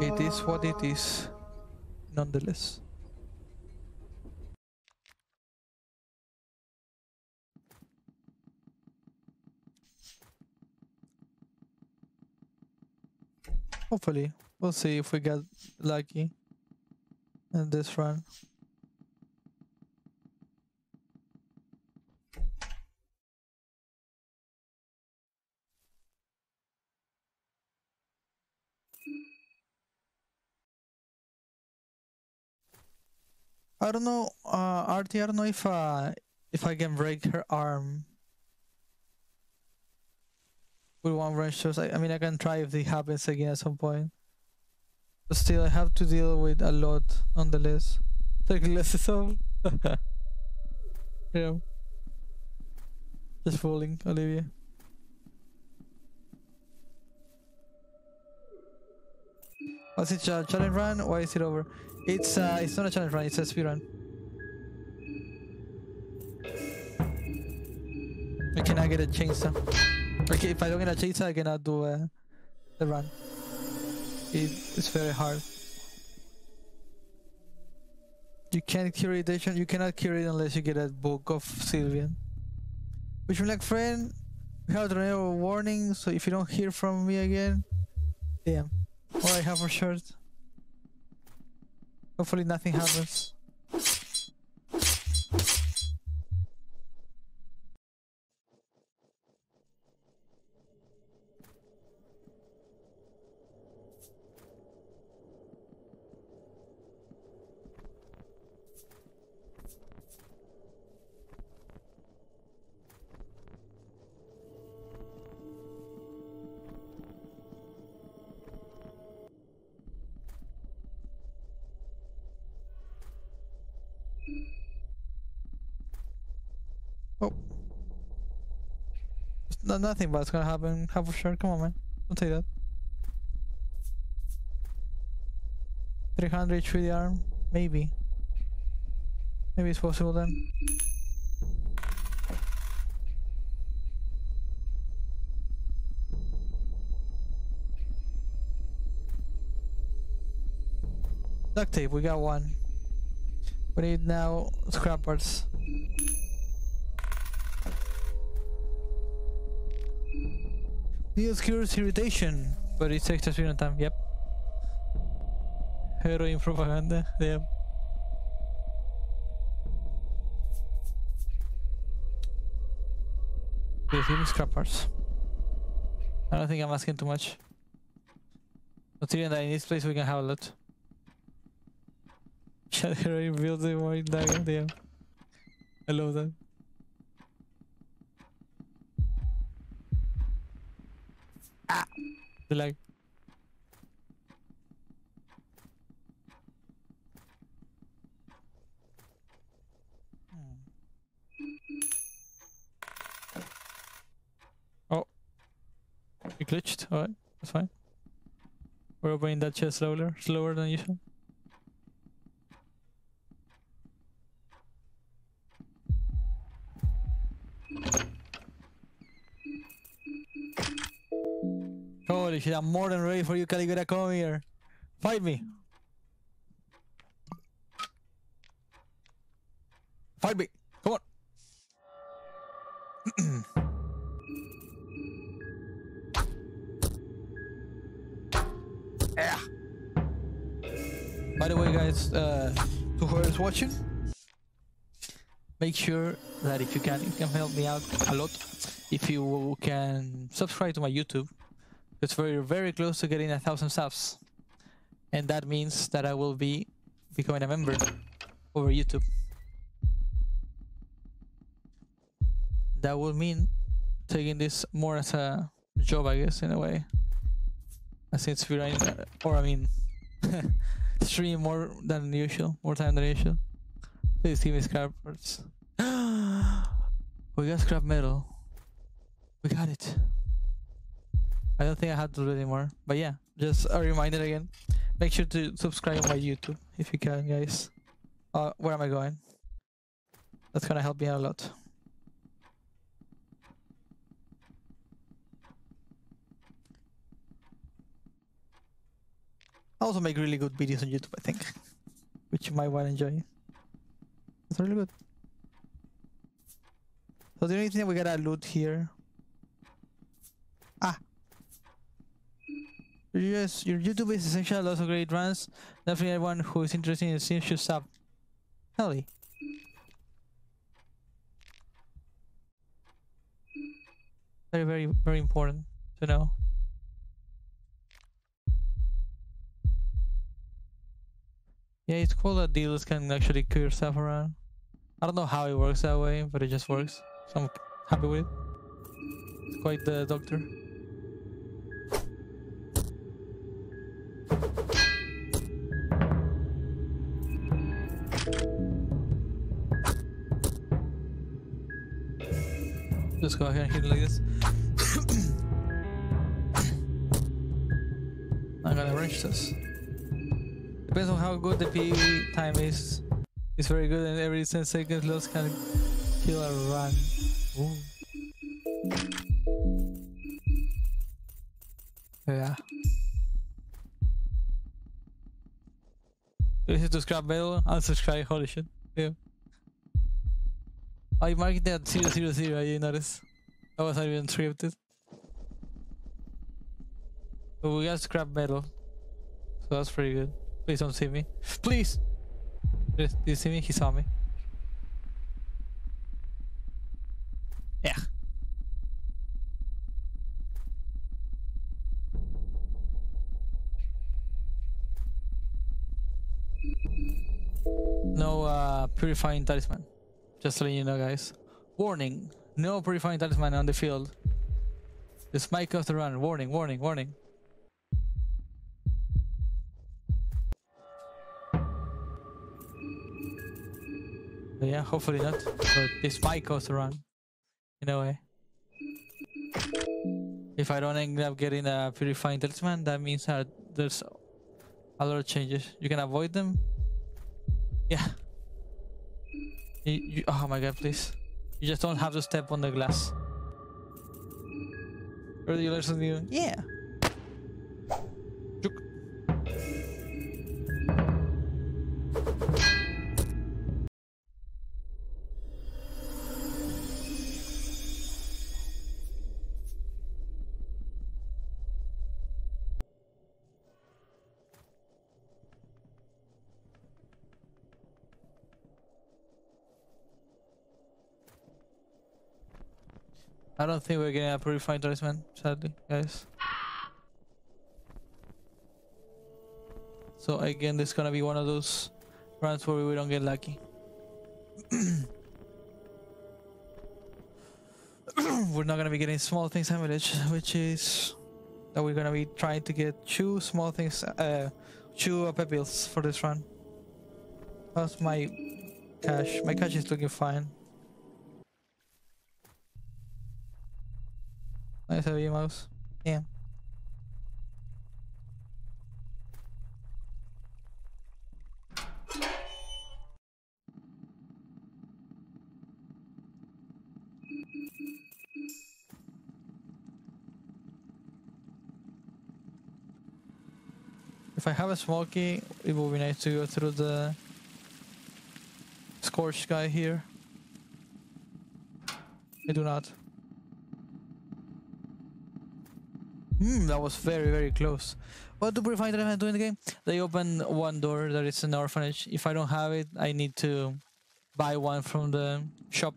It is what it is, nonetheless. Hopefully, we'll see if we get lucky in this run. I don't know, Artie, I don't know if I can break her arm with one wrench. I mean, I can try if it happens again at some point. But still, I have to deal with a lot on the list. Take glasses off. Yeah. Just fooling, Olivia. Was it a challenge run? Why is it over? It's not a challenge run, it's a speed run. I cannot get a chainsaw. Okay, if I don't get a chainsaw, I cannot do the run. It's very hard. You can't cure it, you cannot cure it unless you get a book of Sylvian. Which, like, friend, we have a tornado warning, so if you don't hear from me again, damn. All I have for shirt. Hopefully nothing happens. Nothing bad's gonna happen, half for sure. Come on, man. Don't say that. 300 through the arm? Maybe. Maybe it's possible then. Duct tape, we got one. We need now scrappers. Needles cures irritation, but it takes a certain time. Yep. Heroin propaganda. Yep. Please give me scrappers. I don't think I'm asking too much. Considering that in this place we can have a lot. Shad heroin builds a white dagger. Damn. I love that. Ah, the lag. Oh, we glitched. All right, that's fine. We're opening that chest slower than usual. Holy shit, I'm more than ready for you, Caligura. Come here. Fight me. Fight me. Come on. Yeah. By the way, guys, to whoever's watching, make sure that if you can help me out a lot, if you can subscribe to my YouTube. It's very, very close to getting 1,000 subs, and that means that I will be becoming a member over YouTube. That will mean taking this more as a job, I guess, in a way. As it's running, or I mean, stream more than usual, more time than usual. Please give me scrappers. We got scrap metal. We got it. I don't think I have to do it anymore, but yeah, just a reminder again. Make sure to subscribe on my YouTube if you can, guys. Where am I going? That's gonna help me out a lot. I also make really good videos on YouTube, I think, which you might want to enjoy. It's really good. So the only thing we gotta loot here. Ah. Yes, your YouTube is essential, lots of great runs. Definitely everyone who is interested in the scene should sub. Helly. Very, very, very important to know. Yeah, it's cool that dealers can actually cure stuff around. I don't know how it works that way, but it just works. So I'm happy with it. It's quite the doctor. Just go ahead and hit it like this. I gotta arrange this. Depends on how good the PvE time is. It's very good, and every 10 seconds lost can kill a run. Ooh. Yeah. Listen to scrap metal, unsubscribe, holy shit. Yeah. I marked it at 000, I didn't notice. That was not even scripted. But we got scrap metal. So that's pretty good. Please don't see me. Please! Did you see me? He saw me. Yeah. No purifying talisman. Just letting you know, guys. Warning! No purifying talisman on the field. This might cost a run. Warning, warning, warning. But yeah, hopefully not. But this might cost a run. In a way. If I don't end up getting a purifying talisman, that means that there's a lot of changes. You can avoid them. Yeah. Oh my god, please. You just don't have to step on the glass. Or do you learn something new? Yeah. Juk. I don't think we're getting a purifying talisman, sadly, guys. So again, this is gonna be one of those runs where we don't get lucky. We're not gonna be getting small things in village, which is that we're gonna be trying to get two small things, two pep pills for this run. That's my cash. My cash is looking fine. Nice of you, mouse. Yeah. If I have a smoky, it would be nice to go through the scorched guy here. I do not. That was very, very close. What do purifying talisman do in the game? They open one door that is an orphanage. If I don't have it, I need to buy one from the shop.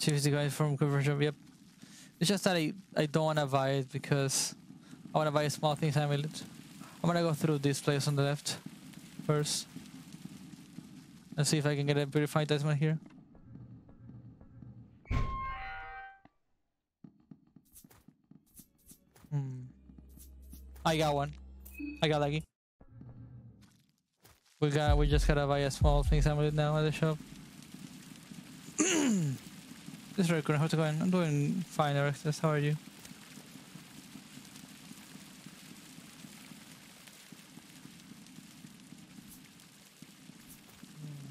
See if it's the guy from Quiver Shop. Yep. It's just that I don't want to buy it because I want to buy a small thing. I'm gonna go through this place on the left first and see if I can get a purifying talisman here. I got one. I got lucky. We just gotta buy a small thing amulet now at the shop. This is very cool. How's it going? I'm doing fine, Erexus. How are you?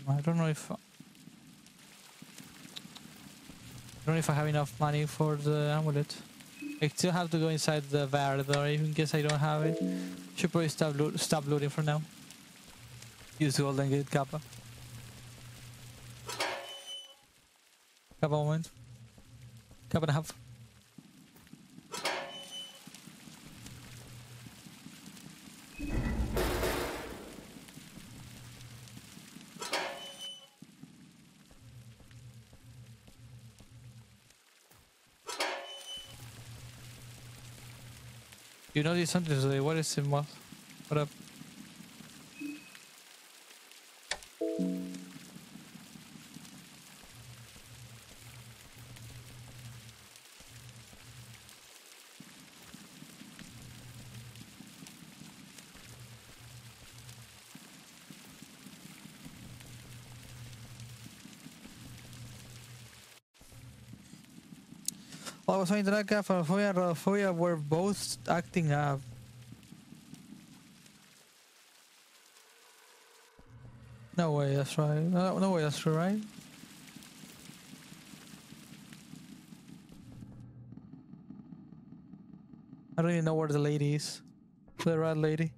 I don't know if I have enough money for the amulet. I still have to go inside the bar though, in case I don't have it. Should probably stop looting for now. Use gold and get kappa. Kappa moment. Kappa and a half. You noticed something today, what is it, Moth? What up? I was saying that Phasmophobia and Rhodophobia were both acting up. No way, that's right. No way, that's true, right? I don't even know where the lady is. The rat lady.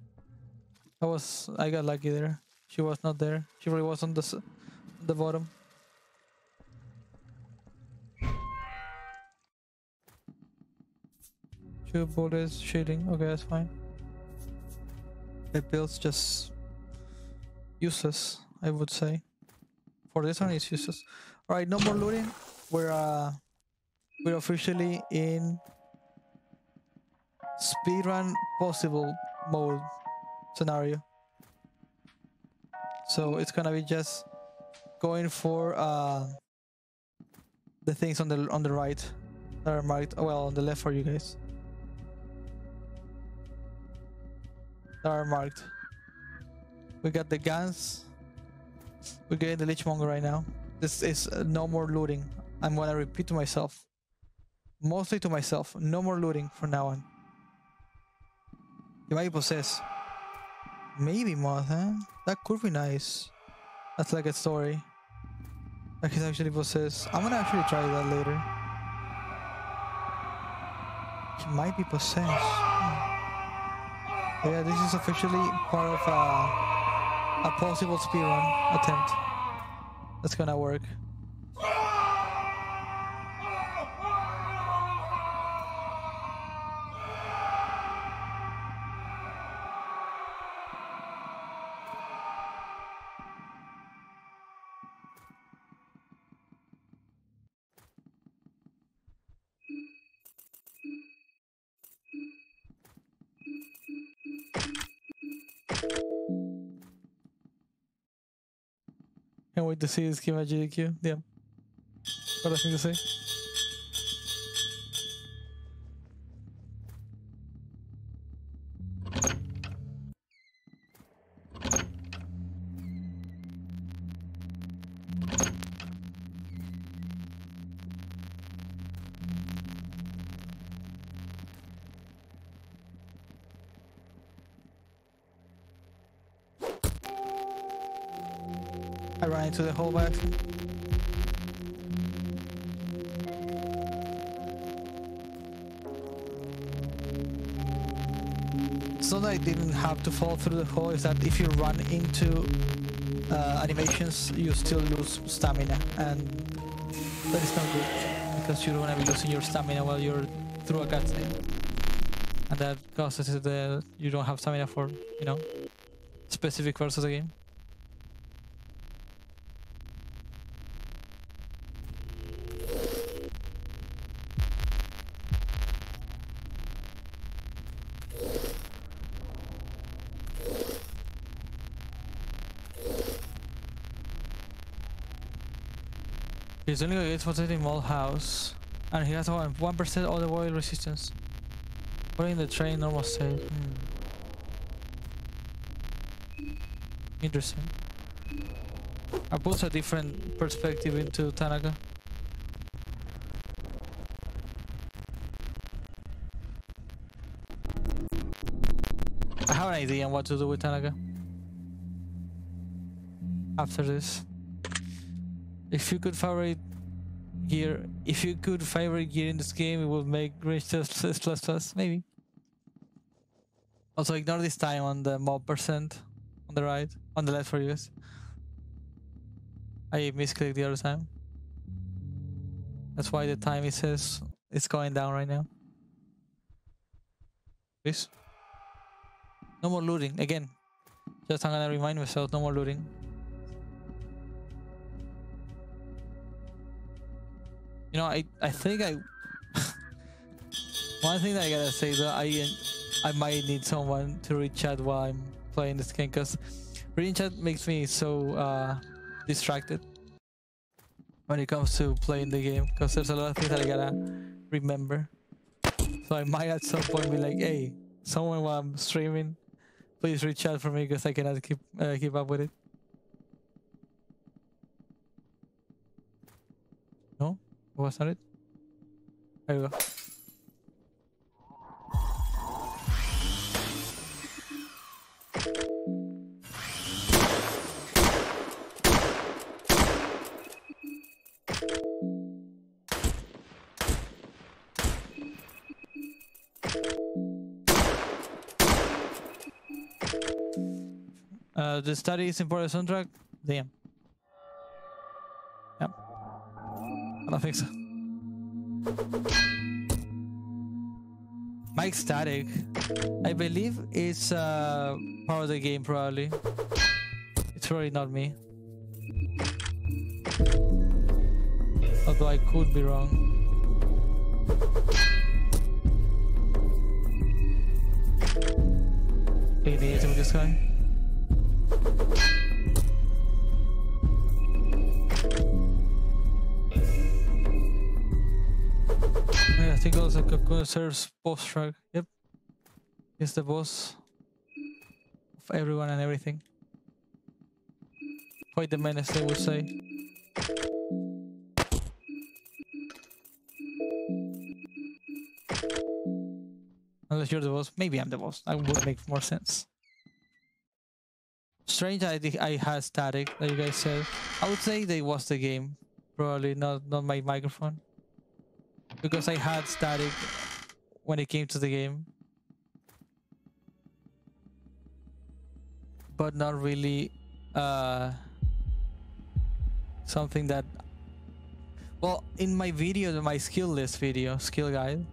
I got lucky there. She was not there. She really was on the bottom. Two bullets shielding. Okay, that's fine. The build's just useless, I would say. For this one, it's useless. All right, no more looting. We're officially in speedrun possible mode scenario. So it's gonna be just going for the things on the right that are marked. Well, on the left for you guys. Are marked. We got the guns. We're getting the Lichmonger right now. This is no more looting. I'm gonna repeat to myself, mostly to myself, no more looting from now on. You might possess, maybe Moth, huh? That could be nice. That's like a story. I can actually possess. I'm gonna actually try that later. He might be possessed. Yeah, this is officially part of a possible speedrun attempt that's gonna work. Can't wait to see this game at GDQ. Yeah. Got nothing to say. To the whole back. So that I didn't have to fall through the hole is that if you run into animations, you still lose stamina, and that is not good because you don't want to be losing your stamina while you're through a cutscene, and that causes that you don't have stamina for, you know, specific parts of the game. He's only against possessing Malt House, and he has 1% all the oil resistance. Putting the train normal state. Interesting. I puts a different perspective into Tanaka. I have an idea on what to do with Tanaka after this. If you could favorite gear in this game, it would make range ++++, maybe. Also ignore this time on the mob percent on the right, on the left for you. I misclicked the other time. That's why the time it says it's going down right now. Please. No more looting again. Just I'm gonna remind myself, no more looting. You know, I think one thing that I gotta say though, I might need someone to read chat while I'm playing this game, because reading chat makes me so distracted when it comes to playing the game, because there's a lot of things that I gotta remember. So I might at some point be like, hey, someone while I'm streaming, please read chat for me, because I cannot keep up with it. No? Was that it? There we go. The study is important soundtrack? Damn. Yep. I don't think so. Mic static, I believe it's part of the game probably. It's probably not me. Although I could be wrong. Hey, the item with this guy. I think also Cocoon serves boss track. Yep, he's the boss of everyone and everything. Quite the menace, I would say. Unless you're the boss, maybe I'm the boss. That would make more sense. Strange I had static that you guys said. I would say they was the game, probably not my microphone, because I had static when it came to the game, but not really something that, well, in my video, my skill list video, skill guide,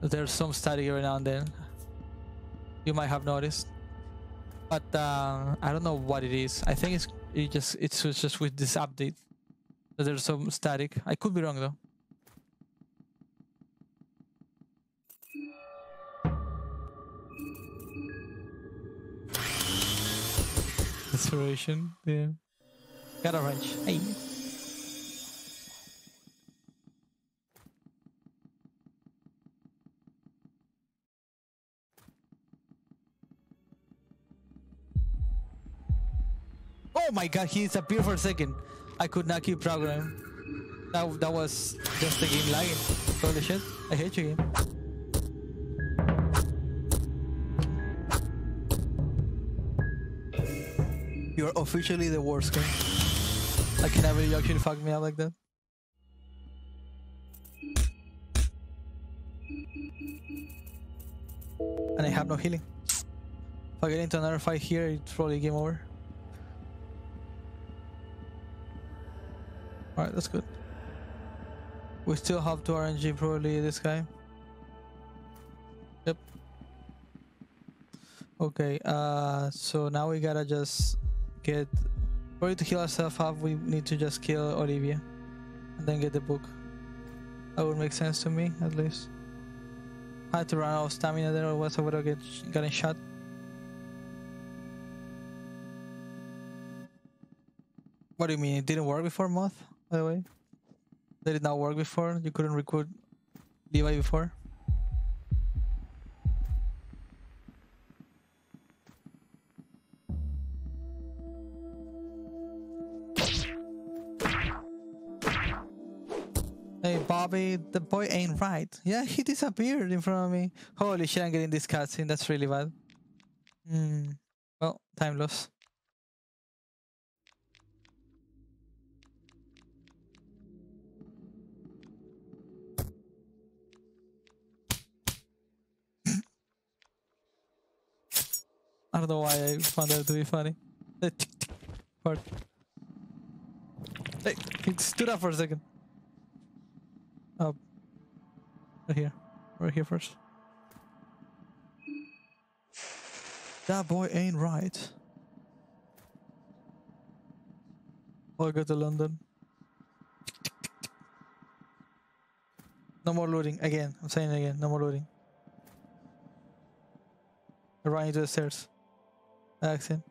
there's some static every now and then, you might have noticed. But I don't know what it is. I think it's just with this update that there's some static. I could be wrong though. Inspiration, yeah. Got a wrench. Hey. Oh my god, he disappeared for a second. I could not keep programming. That was just the game lagging. Holy shit, I hate you, game. You're officially the worst game. I can never actually fuck me up like that. And I have no healing. If I get into another fight here, it's probably game over. Alright, that's good. We still have to RNG probably this guy. Yep. Okay, so now we gotta just get... Probably to heal ourselves up, we need to just kill Olivia. And then get the book. That would make sense to me, at least. I had to run out of stamina there, otherwise I would've gotten shot. What do you mean? It didn't work before, Moth? By the way, did it not work before? You couldn't recruit Levi before? Hey Bobby, the boy ain't right. Yeah, he disappeared in front of me. Holy shit, I'm getting this cutscene. That's really bad. Well, time loss. I don't know why I found that to be funny. The tick-tick part. Hey, it stood up for a second. Oh. Right here. Right here first. That boy ain't right. I'll go to London. No more looting. Again. I'm saying it again. No more looting. I'm running to the stairs. Accent.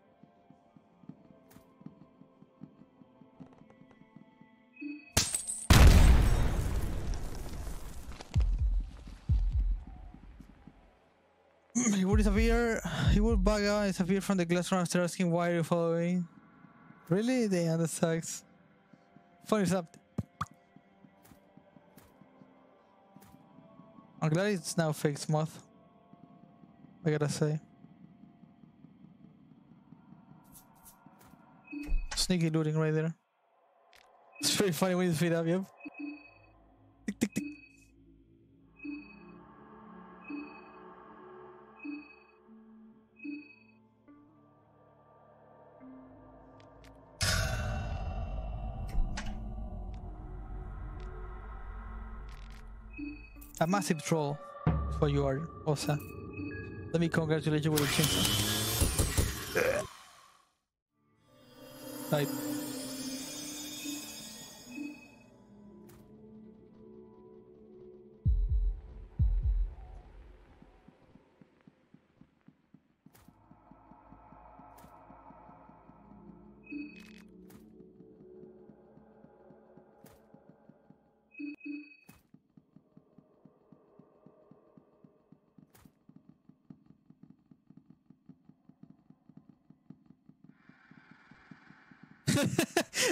He would disappear. He would bug out and disappear from the glass room after asking why you're following. Really? Damn, that sucks. Funny something. I'm glad it's now fixed, Moth. I gotta say. Sneaky looting right there. It's pretty funny when you feed up, yep. Tick, tick, tick. A massive troll for you are, Osa. Let me congratulate you with a chainsaw. Right.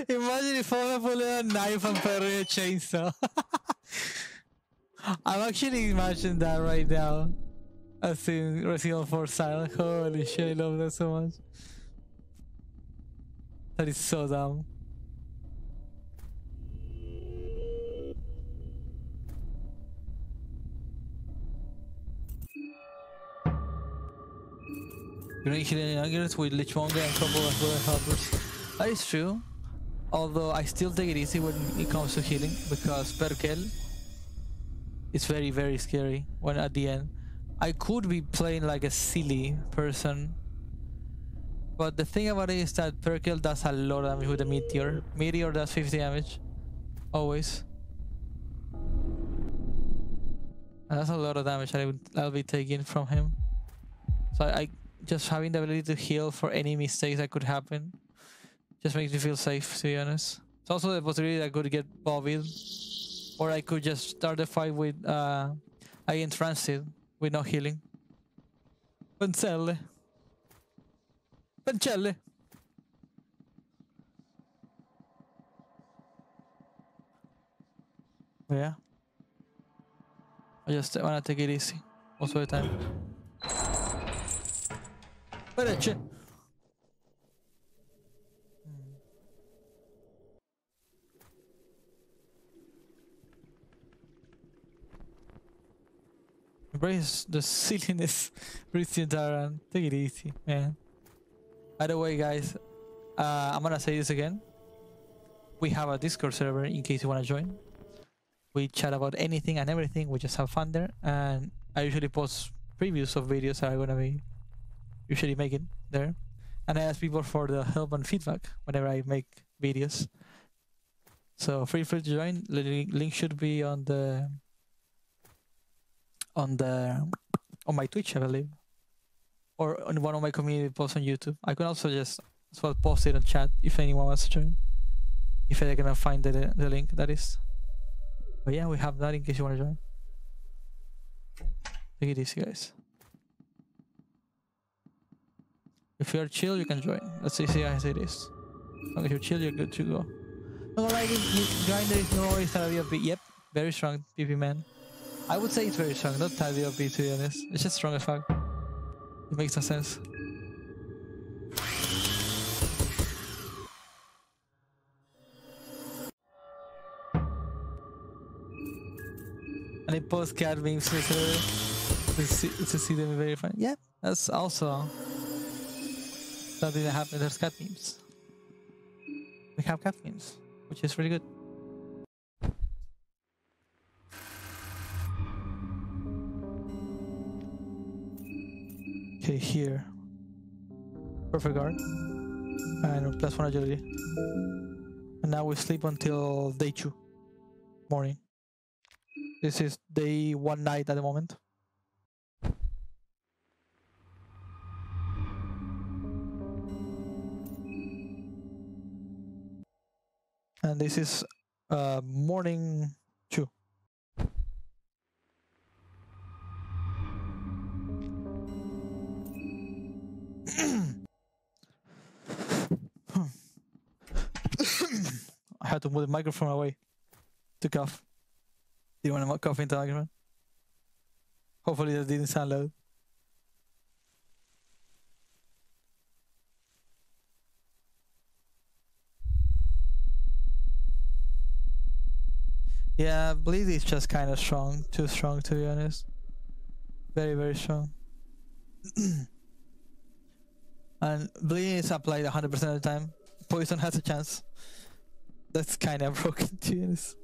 Imagine if I pull a knife and carry a chainsaw. I'm actually imagining that right now. As in Resident Evil 4 Silent. Holy shit, I love that so much. That is so dumb. Great hidden nuggets with Lichmonger and a couple of other helpers. That is true, although I still take it easy when it comes to healing, because Perkel is very, very scary when at the end. I could be playing like a silly person, but the thing about it is that Perkel does a lot of damage with a meteor. Meteor does 50 damage, always. And that's a lot of damage I'll be taking from him. So I just having the ability to heal for any mistakes that could happen. Just makes me feel safe, to be honest. It's also the possibility that I could get bobbled, or I could just start the fight with I in transit with no healing. Pencelle. Pencelle. Yeah. I just wanna take it easy most of the time. But it's embrace the silliness, Christian Taran. Take it easy, man. By the way, guys, I'm gonna say this again. We have a Discord server in case you wanna join. We chat about anything and everything. We just have fun there, and I usually post previews of videos that I'm gonna be usually making there, and I ask people for the help and feedback whenever I make videos. So feel free to join. The link should be on the. On my Twitch, I believe, or on one of my community posts on YouTube. I can also just as well post it on chat if anyone wants to join, if they cannot find the link, that is. But yeah, we have that in case you want to join. Take it easy, guys. If you're chill, you can join. That's easy as it is. As long as you're chill, you're good to go. Not like Grindr is no always a bit. Yep, very strong PP man. I would say it's very strong, not tidy up, to be honest. It's just strong as fuck. It makes no sense. And I post cat memes to see them very fun. Yeah, that's also that they have other cat memes. They have cat memes, which is really good. Okay, here. Perfect guard. And plus 1 agility. And now we sleep until day 2. Morning. This is day 1 night at the moment. And this is morning 2. I had to move the microphone away to cough. Do you want to cough into the microphone? Hopefully that didn't sound loud. Yeah, bleed is just kind of strong, too strong to be honest. Very strong. And bleeding is applied 100% of the time. Poison has a chance. That's kind of broken, to be honest.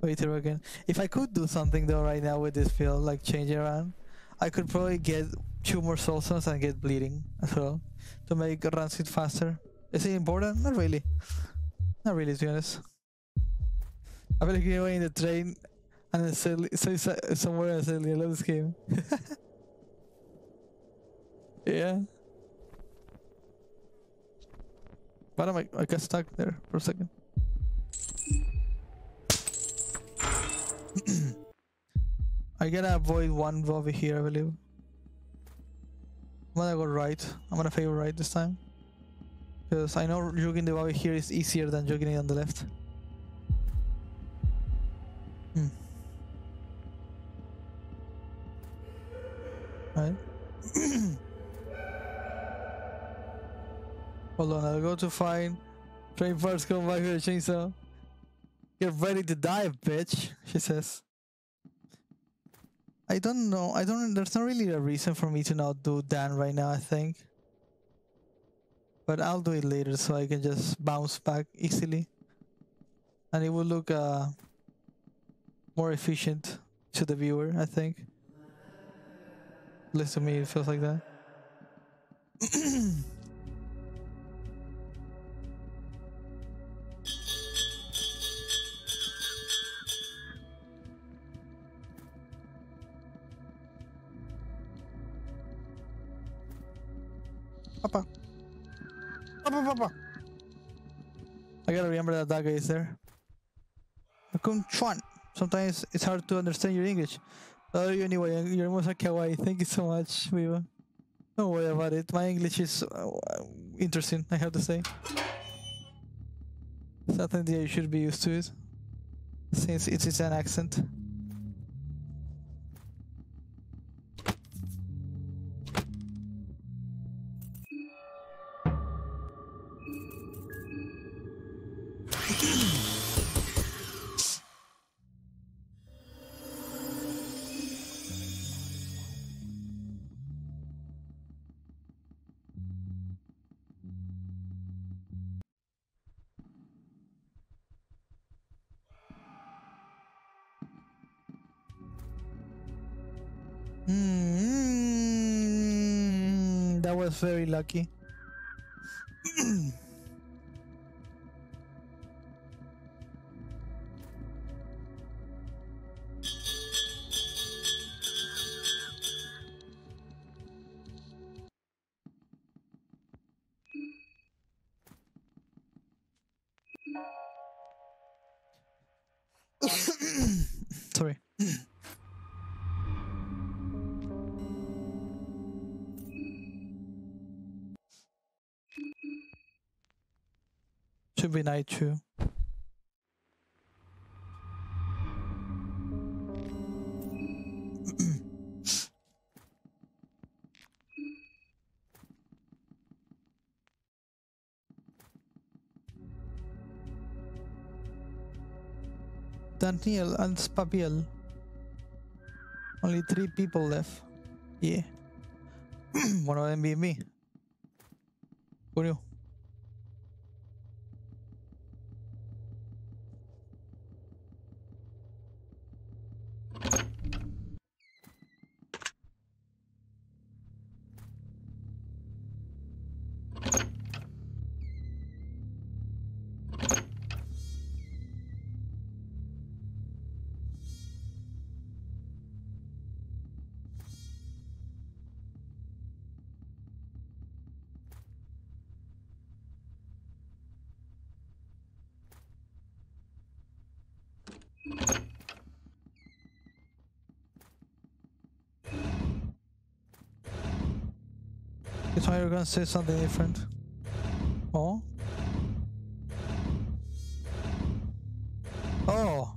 Way too broken. If I could do something though right now with this field, like change it around, I could probably get 2 more soul stones and get bleeding as well to make Rancid faster. Is it important? Not really. Not really, to be honest. I feel like you're in the train and then somewhere else. I love this game. Yeah. But I got stuck there for a second. I gotta avoid one over here, I believe. I'm gonna go right. I'm gonna favor right this time. Because I know jugging the over here is easier than jugging it on the left. Right. Hold on, I'll go to find train parts, come back with a chainsaw. Get ready to die, bitch, she says. I don't know, there's not really a reason for me to not do Dan right now, I think. But I'll do it later so I can just bounce back easily. And it will look more efficient to the viewer, I think. At least to me, it feels like that. Papa. Papa. I gotta remember that dagger is there. Sometimes it's hard to understand your English. But anyway, you're most kawaii. Thank you so much, Viva. Don't worry about it. My English is interesting, I have to say. Something that you should be used to it, since it is an accent. That was very lucky. Sorry. Should be night too. Daniel and Spabiel. Only 3 people left. Yeah. One of them being me. Corio? You thought you were gonna say something different. Oh? Oh!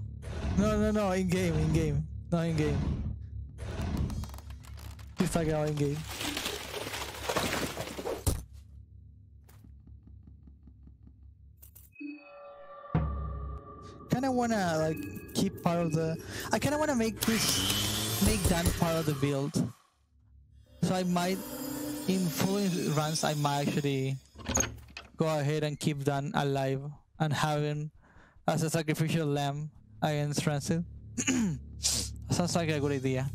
No, in game. Not in game. You figure out in game. Kinda wanna like keep part of the... I kinda wanna make that part of the build. So I might... in full runs, I might actually go ahead and keep Dan alive and have him as a sacrificial lamb against Rancid. Sounds like a good idea.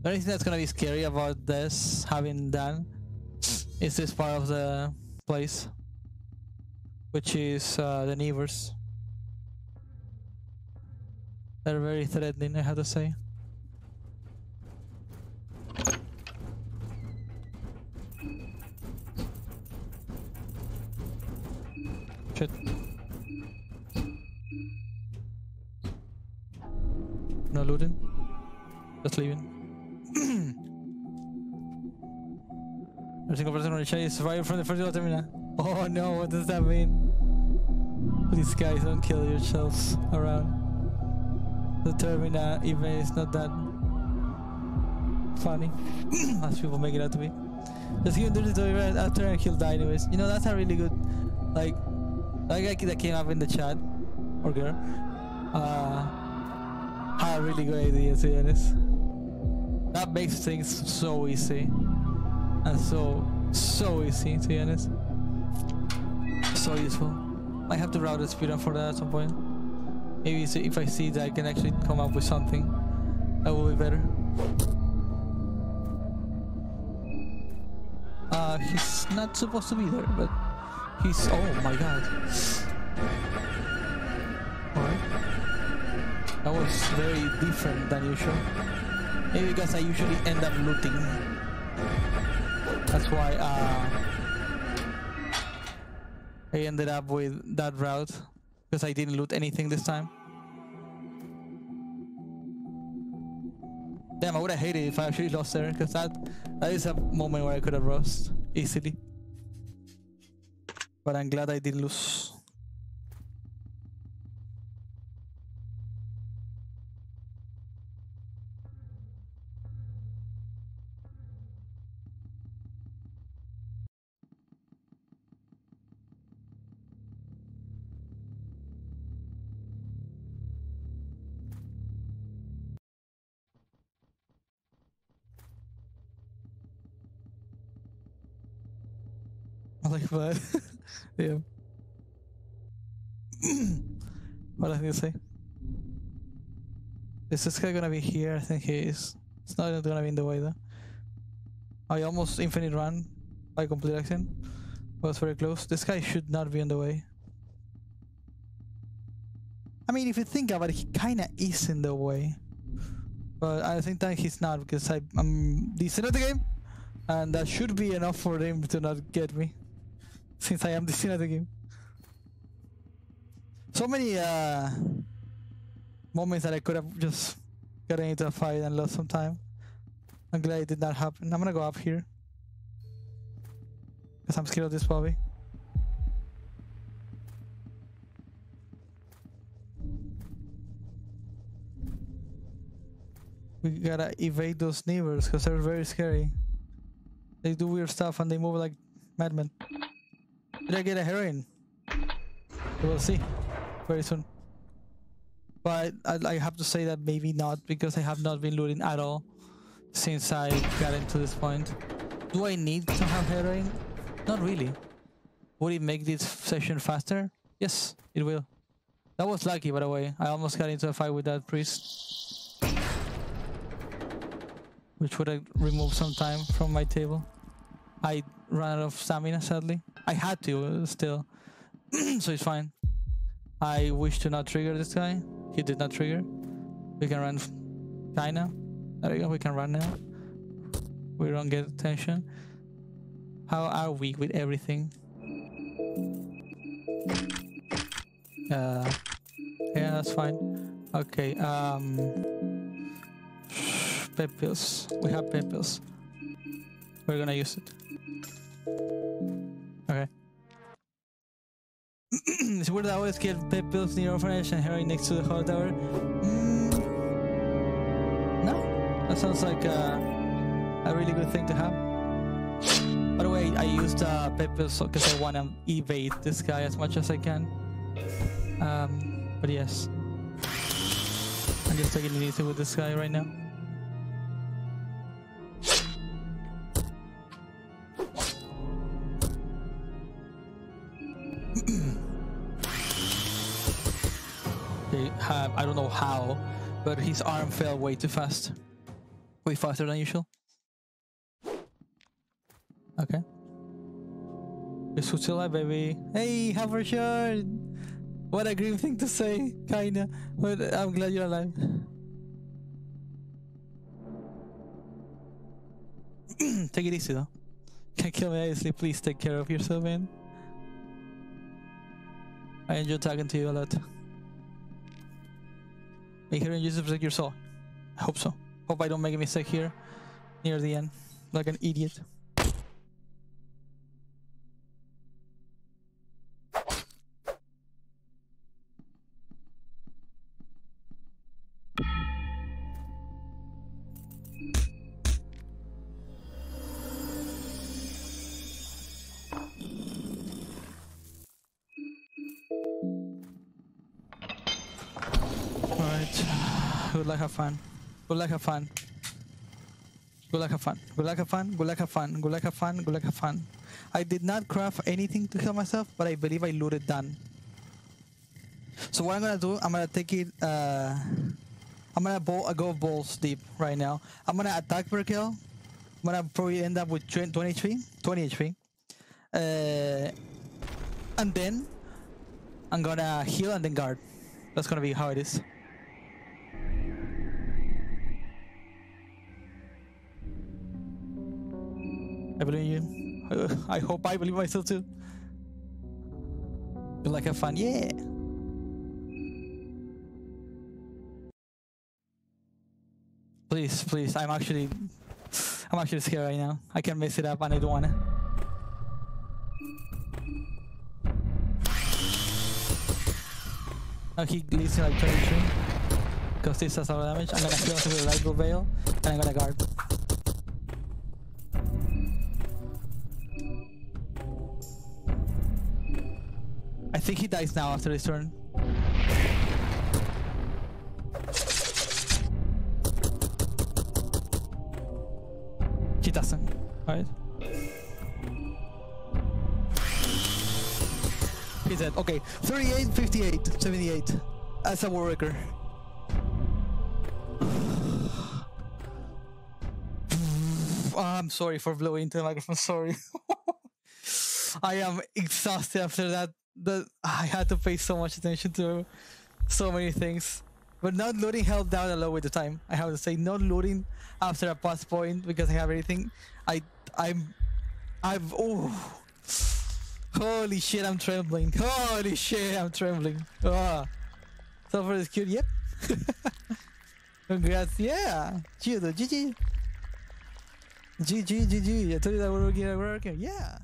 The only thing that's gonna be scary about this, having Dan, is this part of the place, which is the Nevers. They're very threatening, I have to say. Shit. No looting. Just leaving. Every single person on the chat is right from the first terminal. Oh no, what does that mean? Please guys, don't kill yourselves around the terminal, even it's not that funny as people make it out to be. Just give him the right after and he'll die anyways. You know, that's a really good, like, that guy that came up in the chat, or girl, had a really good idea, to be honest. That makes things so easy. And so easy, to be honest. So useful. I have to route the speedrun for that at some point. Maybe if I see that I can actually come up with something that will be better. He's not supposed to be there, but... he's... oh my god. Alright. That was very different than usual. Maybe because I usually end up looting. That's why I ended up with that route. Because I didn't loot anything this time. Damn, I would have hated it if I actually lost there. Because that is a moment where I could have lost easily. But I'm glad I didn't lose. I like that. Yeah. What I need to say? Is this guy gonna be here? I think he is. It's not gonna be in the way though. I almost infinite run by complete accident. Was very close. This guy should not be in the way. I mean, if you think about it, he kinda is in the way. But I think that he's not because I'm decent at the game. And that should be enough for him to not get me. Since I am the scene of the game. So many moments that I could have just gotten into a fight and lost some time. I'm glad it did not happen. I'm gonna go up here. Because I'm scared of this probably. We gotta evade those neighbors because they're very scary. They do weird stuff and they move like madmen. Did I get a heroin? We'll see very soon. But I have to say that maybe not because I have not been looting at all since I got into this point. Do I need to have heroin? Not really. Would it make this session faster? Yes, it will. That was lucky, by the way. I almost got into a fight with that priest, which would have removed some time from my table. I ran out of stamina, sadly. I had to, still. So it's fine. I wish to not trigger this guy. He did not trigger. We can run. Kinda. There we go. We can run now. We don't get attention. How are we with everything? Yeah, that's fine. Okay, pep pills. We have pep pills. We're gonna use it. Okay. It's weird that I always get pep pills near orphanage and heroin next to the hot tower. No, that sounds like a really good thing to have. By the way, I used pep pills because I want to evade this guy as much as I can. But yes, I'm just taking it easy with this guy right now. They have, I don't know how, but his arm fell way too fast. Way faster than usual. Okay. It's Utila, baby. Hey, how for sure! What a grim thing to say, kinda. But I'm glad you're alive. Take it easy, though. Can't kill me easily. Please take care of yourself, man. I enjoy talking to you a lot. May hearing Jesus protect your soul. I hope so. Hope I don't make a mistake here near the end, like an idiot. Good luck, have fun. Good luck, have fun. Good luck, have fun. Good luck, have fun. Good luck, have fun. Good luck, have fun. I did not craft anything to heal myself, but I believe I looted done. So what I'm gonna do, I'm gonna take it. I'm gonna go balls deep right now. I'm gonna attack Berkel. I'm gonna probably end up with 20 HP. And then I'm gonna heal and then guard. That's gonna be how it is. I believe in you. I hope I believe myself too. Feel like have fun, yeah. Please, please. I'm actually scared right now. I can mess it up, and I don't wanna. Now he leaves me like 23 because this does a lot of damage. I'm gonna kill him with a light blue veil, and I'm gonna guard. I think he dies now after his turn. He doesn't, right? He's dead. Okay, 38, 58, 78. That's a world record. I'm sorry for blowing into the microphone, sorry. I am exhausted after that. I had to pay so much attention to so many things, but not loading held down a lot with the time. I have to say, not loading after a past point because I have everything. I'm oh, holy shit, I'm trembling. Holy shit, I'm trembling. Oh, Sulfur is cute. Yep. Congrats. Yeah. GG. GG. I told you that we're working. Yeah.